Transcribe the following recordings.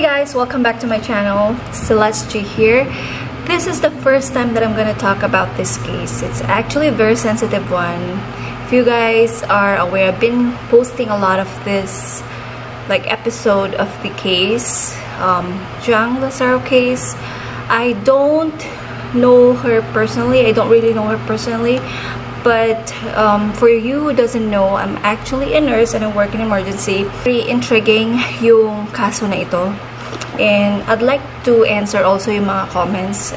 Hey guys, welcome back to my channel. Celestia here. This is the first time that I'm gonna talk about this case. It's actually a very sensitive one. If you guys are aware, I've been posting a lot of this episode of the case, Jang Lucero case. I don't know her personally. I don't really know her personally. But for you who doesn't know, I'm actually a nurse and I work in emergency. Very intriguing yung kaso na ito. And I'd like to answer also yung mga comments.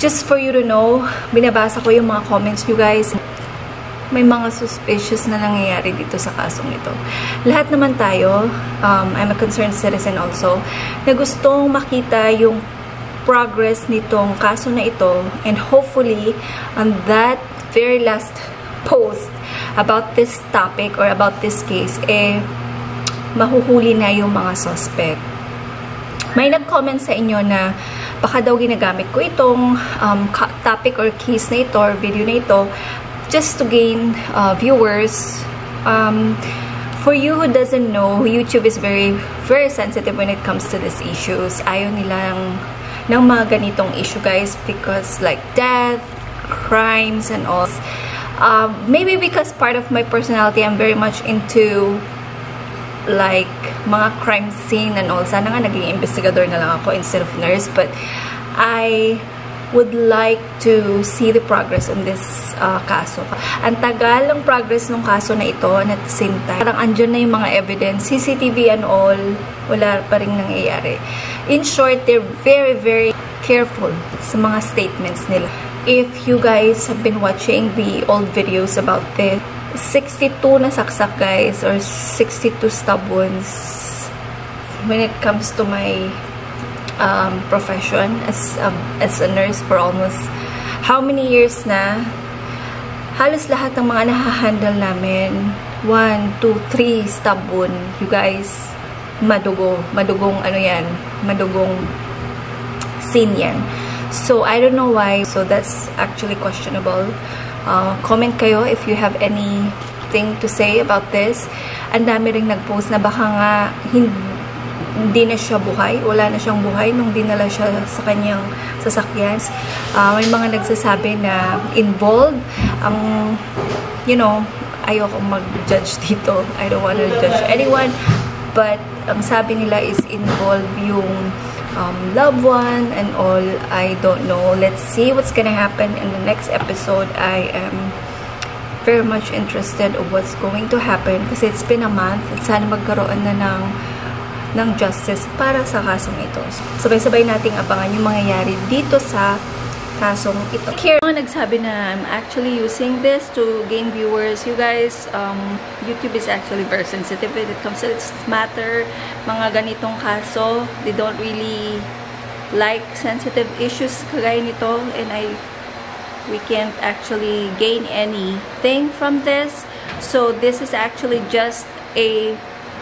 Just for you to know, binabasa ko yung mga comments you guys. May mga suspicious na nangyayari dito sa kasong ito. Lahat naman tayo, I'm a concerned citizen also, na gustong makita yung progress nitong kaso na ito. And hopefully, on that very last post about this topic or about this case, mahuhuli na yung mga suspect. May nag-comment sa inyo na baka daw ginagamit ko itong topic or case na ito or video na ito just to gain viewers. For you who doesn't know, YouTube is very sensitive when it comes to these issues. Ayaw nilang ng mga ganitong issue guys, because like death, crimes and all. Maybe because part of my personality, I'm very much into like mga crime scene and all. Sana nga naging investigador na lang ako instead of nurse, but I would like to see the progress on this kaso. Ang tagal ng progress ng kaso na ito, and at the same time, parang andyan na yung mga evidence, CCTV and all, wala pa rin nangyayari. In short, they're very careful sa mga statements nila. If you guys have been watching the old videos about this, 62 na saksak guys, or 62 stab wounds when it comes to my profession as a nurse for almost how many years na. Halos lahat ng mga nahahandle namin, 1, 2, 3 stab wound, you guys. Madugong ano yan, madugong scene yan. So, I don't know why. So, that's actually questionable. Comment kayo if you have anything to say about this. Ang dami ring nag-post na baka nga hindi na siya buhay. Wala na siyang buhay nung dinala siya sa kanyang sasakyan. May mga nagsasabi na involved. You know, ayoko mag-judge dito. I don't want to judge anyone. But, ang sabi nila is involved yung loved one and all. I don't know. Let's see what's gonna happen in the next episode. I am very much interested in what's going to happen kasi it's been a month at sana magkaroon na ng justice para sa kasong ito. Sabay-sabay nating abangan yung mangyayari dito sa kasong ito. Here, nagsabi na I'm actually using this to gain viewers. You guys, YouTube is actually very sensitive when it comes to this matter. Mga ganitong kaso, they don't really like sensitive issues kagaya nito, and we can't actually gain anything from this. So this is actually just a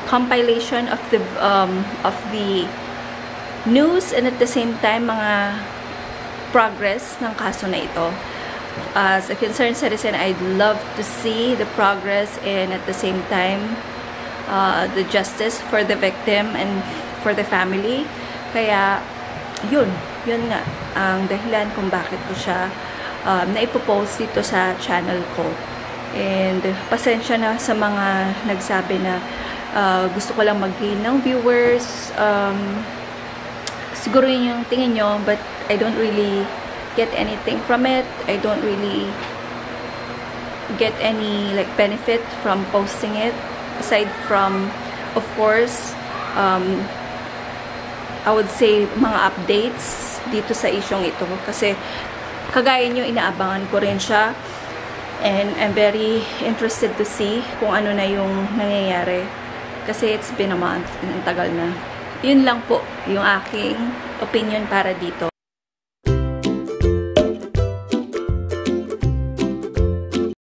compilation of the news, and at the same time mga progress ng kaso na ito. As a concerned citizen, I'd love to see the progress and at the same time the justice for the victim and for the family. Kaya yun nga ang dahilan kung bakit ko siya naipopost dito sa channel ko. And pasensya na sa mga nagsabi na gusto ko lang mag-gain ng viewers. Siguro yun yung tingin nyo, but I don't really get anything from it. I don't really get any benefit from posting it, aside from, of course, I would say mga updates dito sa isyong ito, kasi kagaya nyo inaabangan ko rin siya, and I'm very interested to see kung ano na yung nangyayari kasi it's been a month, ang tagal na. Yun lang po yung aking opinion para dito.